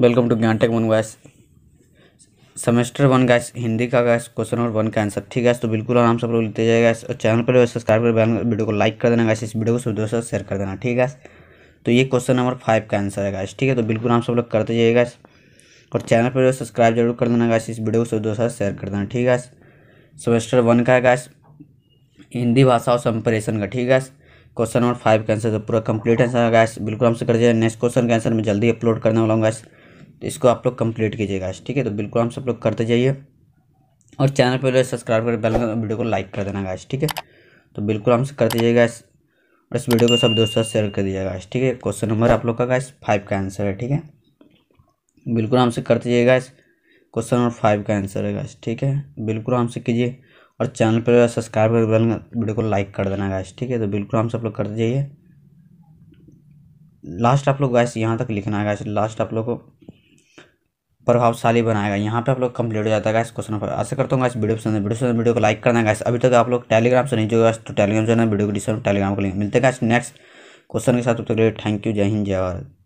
Welcome to Gyantech one guess semester one guess Hindi का guess question number 1 का answer. ठीक है, तो बिल्कुल आराम से आप लोग लेते जाए गैस, और चैनल पर सब्सक्राइब कर वीडियो को लाइक कर देना गैस, इस वीडियो को सब दोस्तों शेयर कर देना। ठीक है, तो ये क्वेश्चन नंबर 5 का आंसर है गैस। ठीक है, तो बिल्कुल आराम से आप लोग करते जाइए गैस, और चैनल पर सब्सक्राइब जरूर कर देना गैस, इस वीडियो को सब दोस्तों शेयर कर देना। ठीक है, सेमेस्टर 1 का है गैस हिंदी भाषा और संप्रेषण का। ठीक है, क्वेश्चन नंबर 5 का आंसर तो पूरा कंप्लीट आंसर है गैस, बिल्कुल आराम से कर जाइए। नेक्स्ट क्वेश्चन का आंसर मैं जल्दी अपलोड करने वाला हूँ गैस, तो इसको आप लोग कंप्लीट कीजिएगा। ठीक है, तो बिल्कुल हम सब लोग करते जाइए, और चैनल पर सब्सक्राइब कर बेल वीडियो को लाइक कर देना गाइस। ठीक है, तो बिल्कुल हम से करते जाइए गाइस, और इस वीडियो को सब दोस्तों से शेयर कर दीजिएगा गाइस। ठीक है, क्वेश्चन नंबर आप लोग का गाइस 5 का आंसर है। ठीक है, बिल्कुल हम से करते जाइए गाइस, क्वेश्चन नंबर 5 का आंसर है गाइस। ठीक है, बिल्कुल हम से कीजिए, और चैनल पर सब्सक्राइब कर बेल वीडियो को लाइक कर देना गाइस। ठीक है, तो बिल्कुल हम सब लोग करते जाइए। लास्ट आप लोग गाइस यहाँ तक लिखना है गाइस, लास्ट आप लोग को प्रभावशाली बनाएगा, यहाँ पे आप लोग कंप्लीट हो जाता है गाइस क्वेश्चन। आशा करता हूँ गाइस वीडियो पसंद है, वीडियो को लाइक करना गाइस। अभी तक आप लोग टेलीग्राम से नहीं जुड़े गाइस, तो टेलीग्राम से ना वीडियो को डिस्क्रिप्शन टेलीग्राम को लिंक मिलते हैं गाइस नेक्स्ट क्वेश्चन के साथ। तो थैंक यू, जय हिंद, जय भारत।